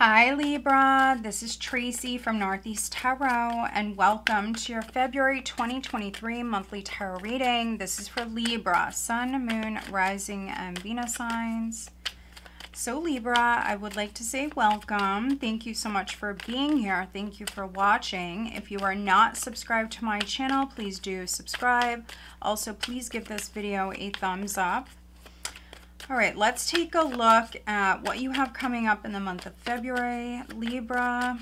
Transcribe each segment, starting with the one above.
Hi Libra, this is Tracy from Northeast Tarot and welcome to your February 2023 monthly tarot reading. This is for Libra, Sun, Moon, Rising, and Venus signs. So Libra, I would like to say welcome. Thank you so much for being here. Thank you for watching. If you are not subscribed to my channel, please do subscribe. Also, please give this video a thumbs up. All right, let's take a look at what you have coming up in the month of February, Libra.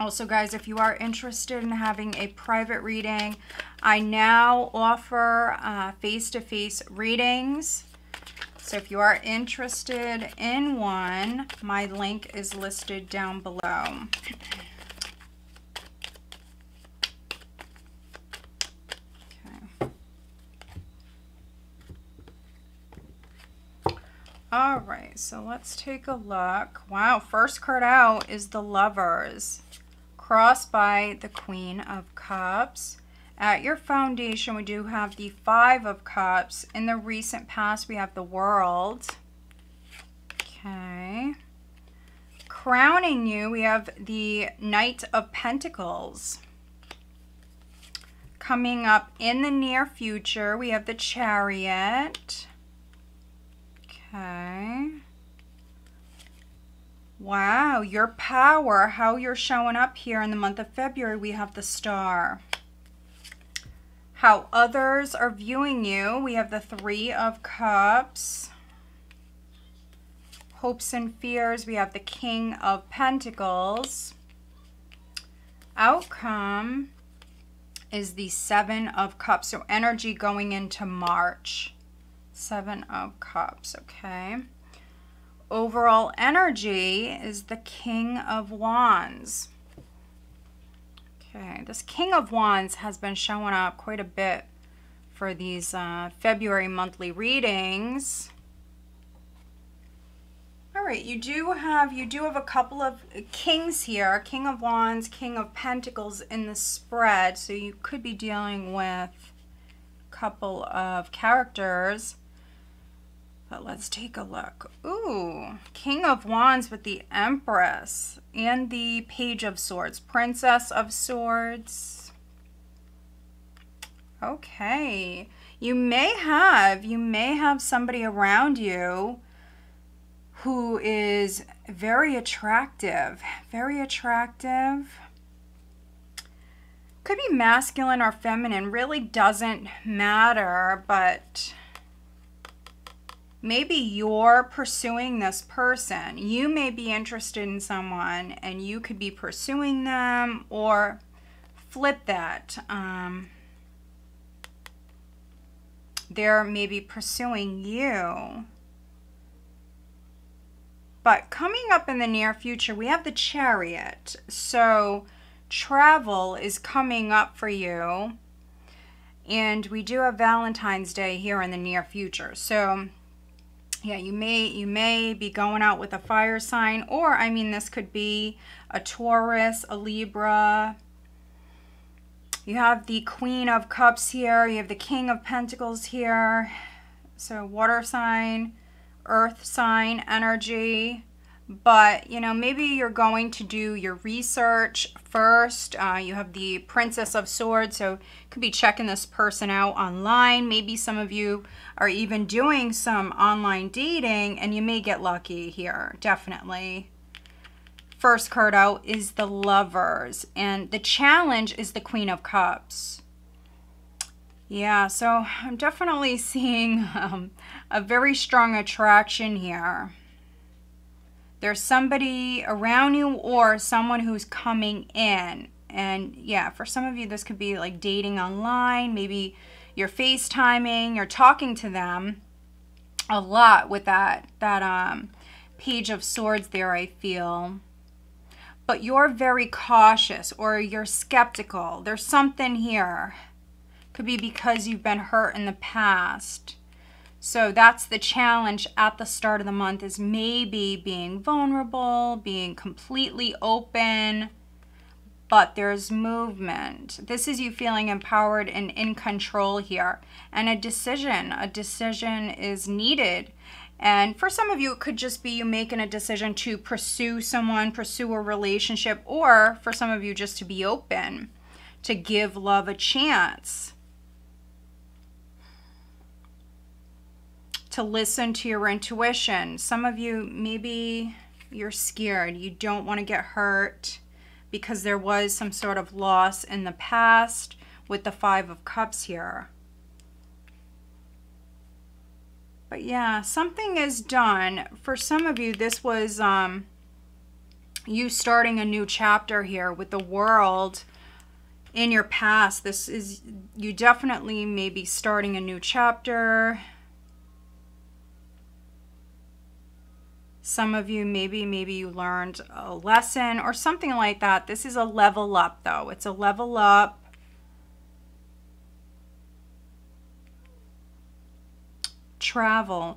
Also, guys, if you are interested in having a private reading, I now offer face-to-face readings. So if you are interested in one, my link is listed down below. All right, so let's take a look. Wow, first card out is the Lovers, crossed by the Queen of Cups. At your foundation, we do have the Five of Cups. In the recent past, we have the World. Okay. Crowning you, we have the Knight of Pentacles. Coming up in the near future, we have the Chariot. Okay. Wow, your power, how you're showing up here in the month of February, we have the Star. How others are viewing you, we have the Three of Cups. Hopes and fears, we have the King of Pentacles. Outcome is the Seven of Cups, so energy going into March. Seven of Cups, okay. Overall energy is the King of Wands. Okay, this King of Wands has been showing up quite a bit for these February monthly readings. All right, you do have a couple of kings here, King of Wands, King of Pentacles in the spread, so you could be dealing with a couple of characters. But let's take a look. Ooh, King of Wands with the Empress and the Page of Swords, Princess of Swords. Okay, you may have somebody around you who is very attractive. Could be masculine or feminine, really doesn't matter, but maybe you're pursuing this person. You may be interested in someone and you could be pursuing them, or flip that. They're maybe pursuing you. But coming up in the near future, we have the Chariot. So travel is coming up for you. And we do have Valentine's Day here in the near future. So yeah, you may be going out with a fire sign, or I mean, this could be a Taurus, a Libra. You have the Queen of Cups here. You have the King of Pentacles here. So water sign, earth sign energy. But, you know, maybe you're going to do your research first. You have the Princess of Swords, so could be checking this person out online. Maybe some of you are even doing some online dating, and you may get lucky here, definitely. First card out is the Lovers, and the challenge is the Queen of Cups. Yeah, so I'm definitely seeing a very strong attraction here. There's somebody around you or someone who's coming in. And yeah, for some of you, this could be like dating online. Maybe you're FaceTiming, you're talking to them a lot with that Page of Swords there, I feel. But you're very cautious or you're skeptical. There's something here. Could be because you've been hurt in the past. So that's the challenge at the start of the month, is maybe being vulnerable, being completely open, but there's movement. This is you feeling empowered and in control here. And a decision is needed. And for some of you, it could just be you making a decision to pursue someone, pursue a relationship, or for some of you just to be open, to give love a chance, to listen to your intuition. Some of you, maybe you're scared. You don't want to get hurt because there was some sort of loss in the past with the Five of Cups here. But yeah, something is done. For some of you, this was you starting a new chapter here with the world in your past. This is, you definitely may be starting a new chapter. Some of you, maybe you learned a lesson or something like that. This is a level up though. It's a level up.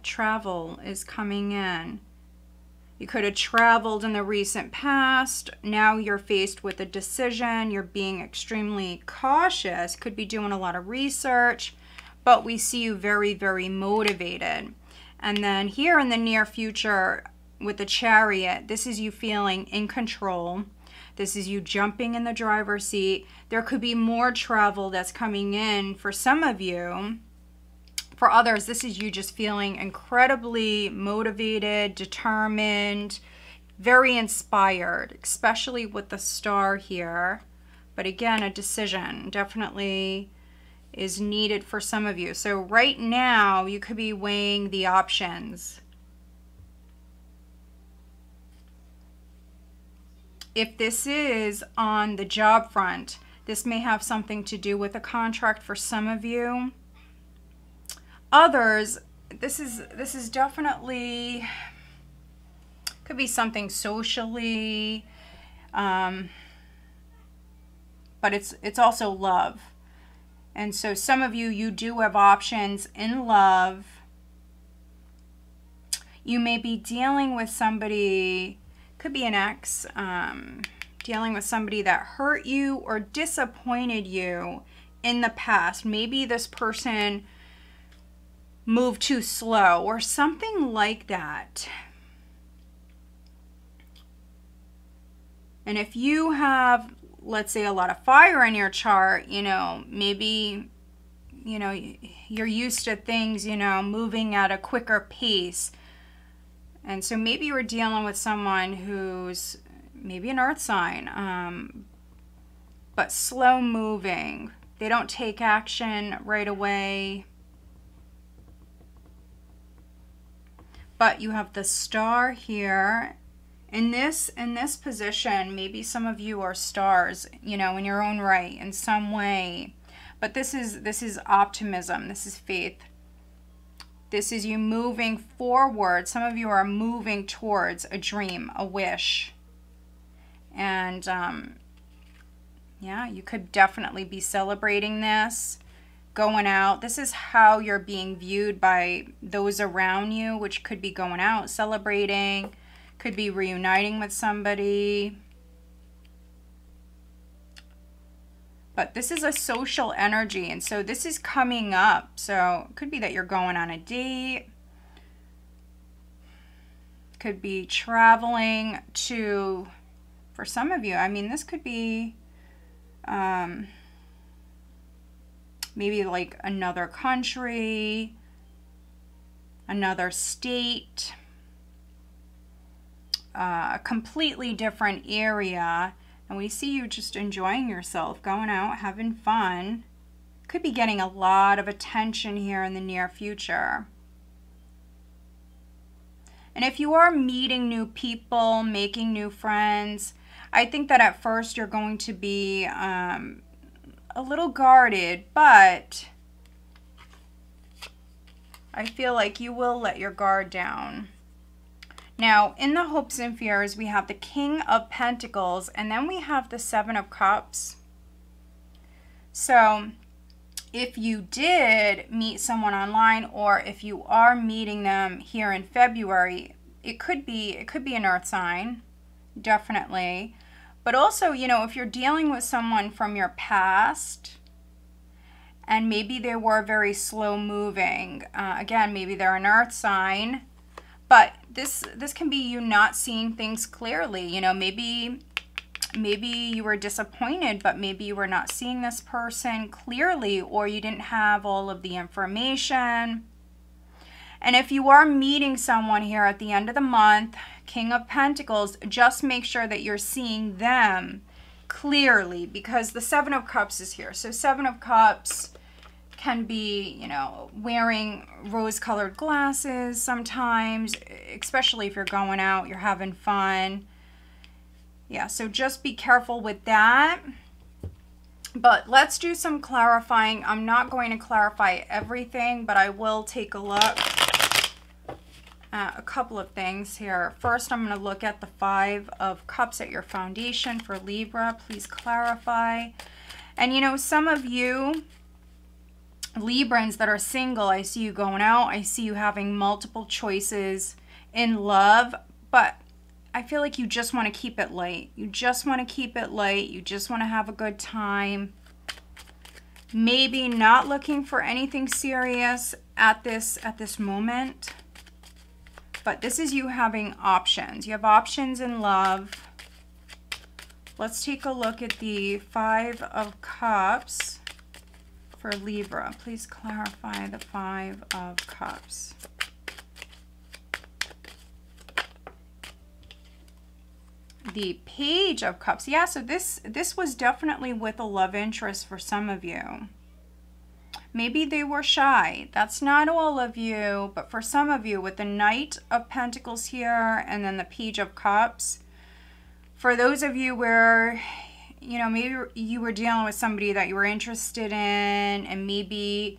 Travel is coming in. You could have traveled in the recent past. Now you're faced with a decision. You're being extremely cautious. Could be doing a lot of research, but we see you very, very motivated. And then here in the near future with the Chariot, this is you feeling in control. This is you jumping in the driver's seat. There could be more travel that's coming in for some of you. For others, this is you just feeling incredibly motivated, determined, very inspired, especially with the star here. But again, a decision definitely is needed for some of you. So right now, you could be weighing the options. If this is on the job front, this may have something to do with a contract for some of you. Others, this is definitely could be something socially, but it's also love. And so some of you, you do have options in love. You may be dealing with somebody, could be an ex, dealing with somebody that hurt you or disappointed you in the past. Maybe this person move too slow or something like that. And if you have, let's say, a lot of fire in your chart, you know, maybe, you know, you're used to things, you know, moving at a quicker pace. And so maybe you're dealing with someone who's maybe an earth sign, but slow moving. They don't take action right away. But you have the star here. In this position, maybe some of you are stars, you know, in your own right, in some way. But this is optimism. This is faith. This is you moving forward. Some of you are moving towards a dream, a wish. And yeah, you could definitely be celebrating this. Going out, this is how you're being viewed by those around you, which could be going out, celebrating, could be reuniting with somebody. But this is a social energy, and so this is coming up. So it could be that you're going on a date, could be traveling to, for some of you, I mean, this could be maybe like another country, another state, a completely different area. And we see you just enjoying yourself, going out, having fun. Could be getting a lot of attention here in the near future. And if you are meeting new people, making new friends, I think that at first you're going to be a little guarded, but I feel like you will let your guard down. Now, in the hopes and fears, we have the King of Pentacles, and then we have the Seven of Cups. So if you did meet someone online, or if you are meeting them here in February, it could be an earth sign, definitely. But also, you know, if you're dealing with someone from your past and maybe they were very slow moving, again, maybe they're an earth sign, But this can be you not seeing things clearly. You know, maybe you were disappointed, but maybe you were not seeing this person clearly, or you didn't have all of the information. And if you are meeting someone here at the end of the month, King of Pentacles, just make sure that you're seeing them clearly, because the Seven of Cups is here. So Seven of Cups can be, you know, wearing rose-colored glasses sometimes, especially if you're going out, you're having fun. Yeah, so just be careful with that. But let's do some clarifying. I'm not going to clarify everything, but I will take a look at a couple of things here. First, I'm going to look at the Five of Cups at your foundation for Libra. Please clarify. And, you know, some of you Librans that are single, I see you going out. I see you having multiple choices in love, but I feel like you just want to keep it light. You just want to keep it light. You just want to have a good time. Maybe not looking for anything serious at this moment. But this is you having options. You have options in love. Let's take a look at the Five of Cups for Libra. Please clarify the Five of Cups. The Page of Cups. Yeah, so this was definitely with a love interest for some of you. Maybe they were shy. That's not all of you, but for some of you, with the Knight of Pentacles here and then the Page of Cups. For those of you where, you know, maybe you were dealing with somebody that you were interested in, and maybe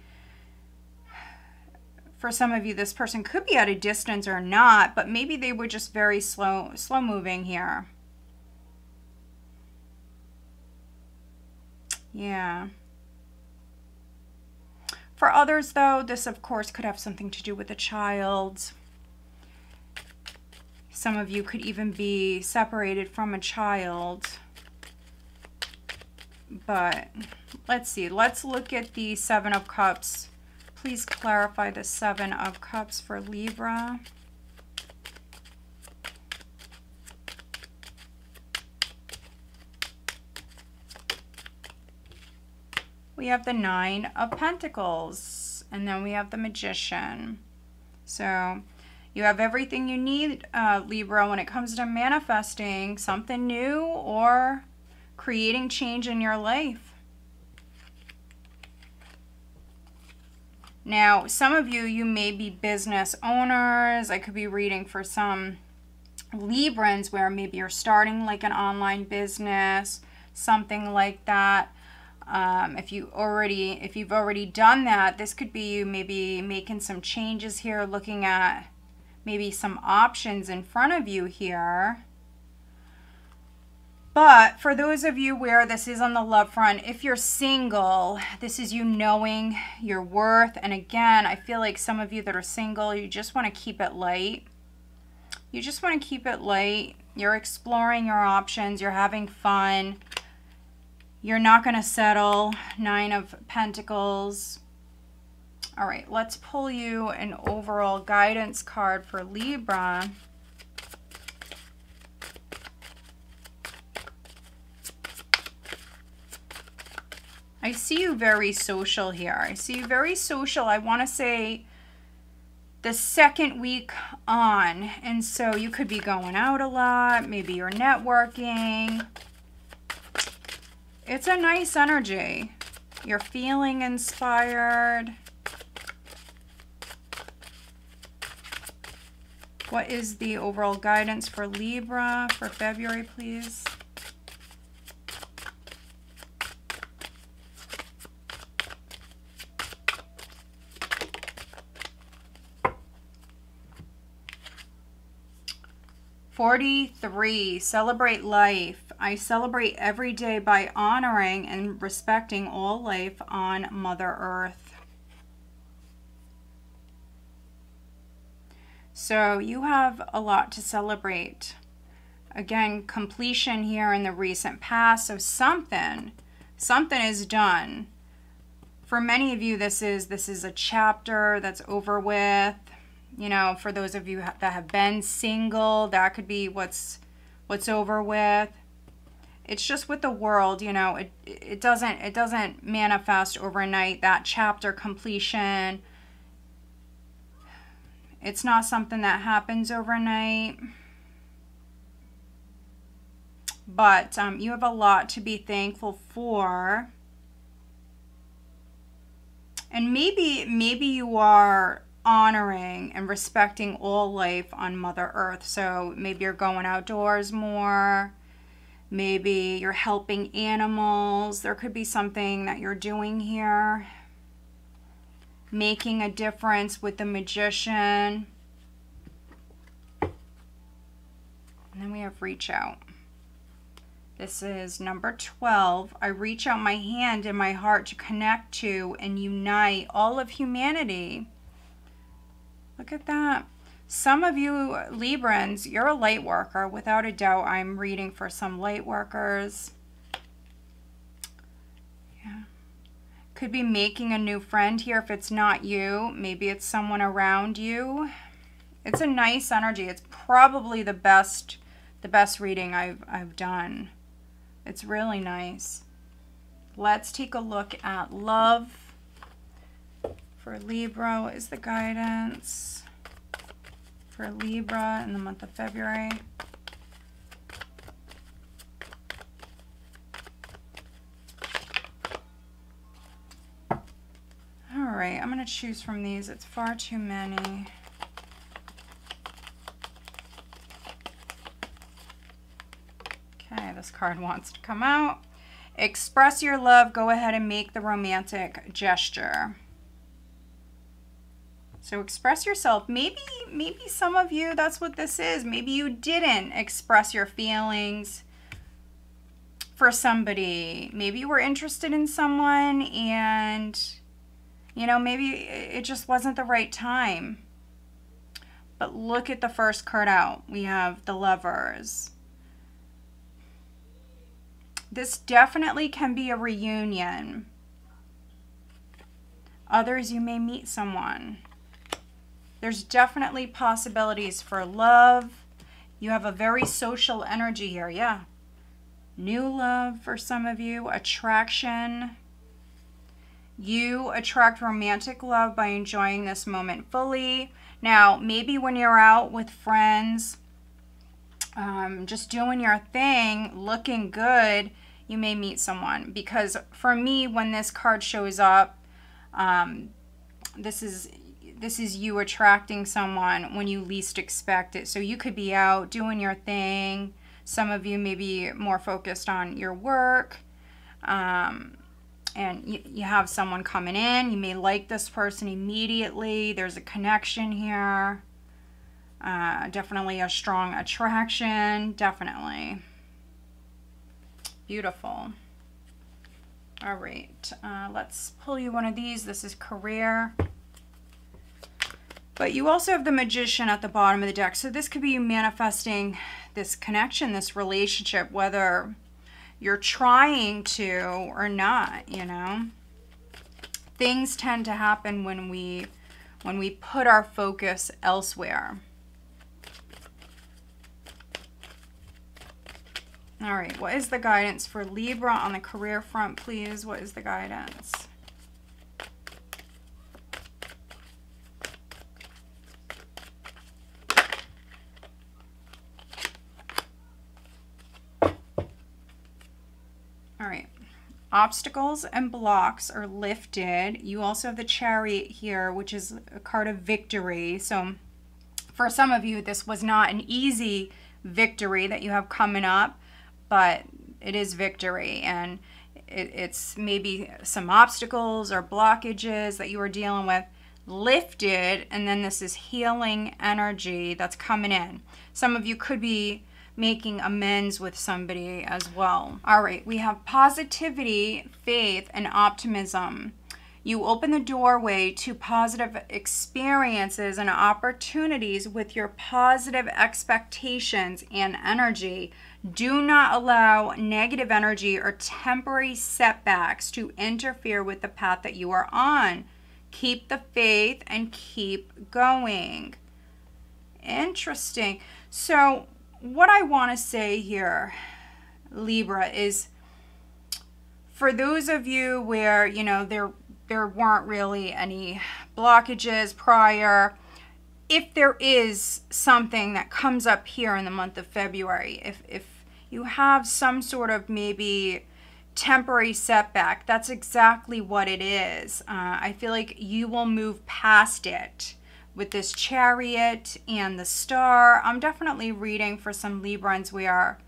for some of you, this person could be at a distance or not, but maybe they were just very slow moving here. Yeah. For others, though, this, of course, could have something to do with a child. Some of you could even be separated from a child. But let's see. Let's look at the Seven of Cups. Please clarify the Seven of Cups for Libra. We have the Nine of Pentacles, and then we have the Magician. So you have everything you need, Libra, when it comes to manifesting something new or creating change in your life. Now, some of you, you may be business owners. I could be reading for some Librans where maybe you're starting like an online business, something like that. If you've already done that, this could be you maybe making some changes here, looking at maybe some options in front of you here. But for those of you where this is on the love front, if you're single, this is you knowing your worth. And again, I feel like some of you that are single, you just want to keep it light. You just want to keep it light. You're exploring your options. You're having fun. You're not going to settle. Nine of Pentacles. All right, let's pull you an overall guidance card for Libra. I see you very social here. I see you very social. I want to say the second week on. And so you could be going out a lot. Maybe you're networking. It's a nice energy. You're feeling inspired. What is the overall guidance for Libra for February, please? #43, celebrate life. I celebrate every day by honoring and respecting all life on Mother Earth. So you have a lot to celebrate. Again, completion here in the recent past. So something is done. For many of you, this is a chapter that's over with. You know, for those of you that have been single, that could be what's over with. It's just with the world, you know, it doesn't manifest overnight, that chapter completion. It's not something that happens overnight. But you have a lot to be thankful for. And maybe you are honoring and respecting all life on Mother Earth. So maybe you're going outdoors more. Maybe you're helping animals. There could be something that you're doing here. Making a difference with the Magician. And then we have reach out. This is number 12. I reach out my hand and my heart to connect to and unite all of humanity. Look at that. Some of you Librans, you're a light worker. Without a doubt, I'm reading for some light workers. Yeah. Could be making a new friend here if it's not you. Maybe it's someone around you. It's a nice energy. It's probably the best reading I've done. It's really nice. Let's take a look at love for Libra. What is the guidance for Libra in the month of February? All right, I'm going to choose from these. It's far too many. Okay, this card wants to come out. Express your love. Go ahead and make the romantic gesture. So express yourself. Maybe some of you, that's what this is. Maybe you didn't express your feelings for somebody. Maybe you were interested in someone and, you know, maybe it just wasn't the right time. But look at the first card out. We have the Lovers. This definitely can be a reunion. Others, you may meet someone. There's definitely possibilities for love. You have a very social energy here, yeah. New love for some of you, attraction. You attract romantic love by enjoying this moment fully. Now, maybe when you're out with friends, just doing your thing, looking good, you may meet someone. Because for me, when this card shows up, this is you attracting someone when you least expect it. So you could be out doing your thing. Some of you may be more focused on your work. And you have someone coming in. You may like this person immediately. There's a connection here. Definitely a strong attraction. Definitely. Beautiful. All right. Let's pull you one of these. This is career. But you also have the Magician at the bottom of the deck. So this could be you manifesting this connection, this relationship, whether you're trying to or not, you know. Things tend to happen when we put our focus elsewhere. All right, what is the guidance for Libra on the career front, please? What is the guidance? Obstacles and blocks are lifted. You also have the Chariot here, which is a card of victory. So for some of you, this was not an easy victory that you have coming up, but it is victory. And it's maybe some obstacles or blockages that you were dealing with lifted. And then this is healing energy that's coming in. Some of you could be making amends with somebody as well. All right, we have positivity, faith, and optimism. You open the doorway to positive experiences and opportunities with your positive expectations and energy. Do not allow negative energy or temporary setbacks to interfere with the path that you are on. Keep the faith and keep going. Interesting. So what I want to say here, Libra, is for those of you where, you know, there weren't really any blockages prior, if there is something that comes up here in the month of February, if you have some sort of maybe temporary setback, that's exactly what it is. I feel like you will move past it with this Chariot and the Star. I'm definitely reading for some Librans where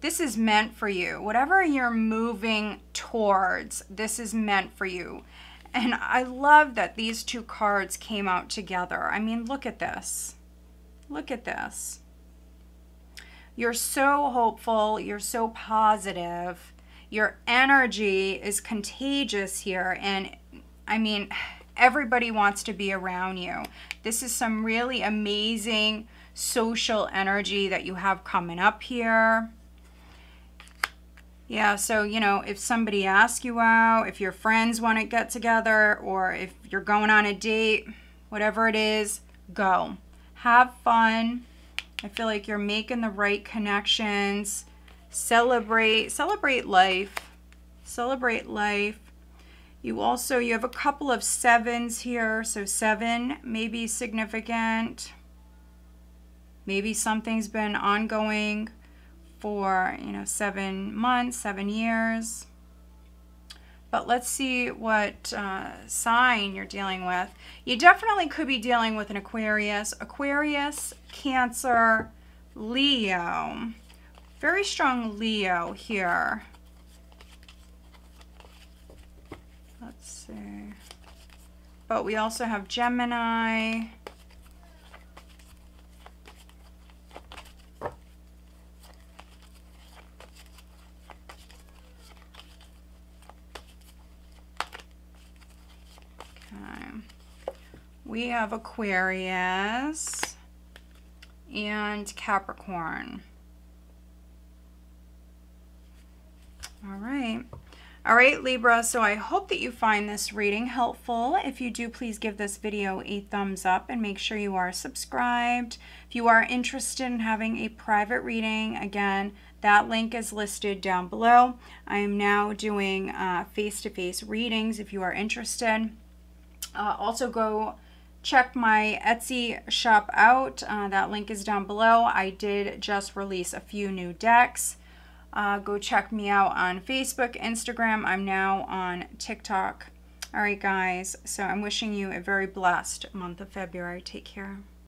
this is meant for you. Whatever you're moving towards, this is meant for you. And I love that these two cards came out together. I mean, look at this. Look at this. You're so hopeful. You're so positive. Your energy is contagious here. And I mean, everybody wants to be around you. This is some really amazing social energy that you have coming up here. Yeah, so, you know, if somebody asks you out, if your friends want to get together, or if you're going on a date, whatever it is, go. Have fun. I feel like you're making the right connections. Celebrate. Celebrate life. Celebrate life. You also, you have a couple of sevens here. So 7 may be significant. Maybe something's been ongoing for, you know, 7 months, 7 years. But let's see what sign you're dealing with. You definitely could be dealing with an Aquarius. Aquarius, Cancer, Leo. Very strong Leo here. Let's see. But we also have Gemini. We have Aquarius and Capricorn. All right, Libra, so I hope that you find this reading helpful. If you do, please give this video a thumbs up and make sure you are subscribed. If you are interested in having a private reading, again, that link is listed down below. I am now doing face-to-face readings if you are interested. Also go check my Etsy shop out. That link is down below. I did just release a few new decks. Go check me out on Facebook, Instagram. I'm now on TikTok. All right, guys. So I'm wishing you a very blessed month of February. Take care.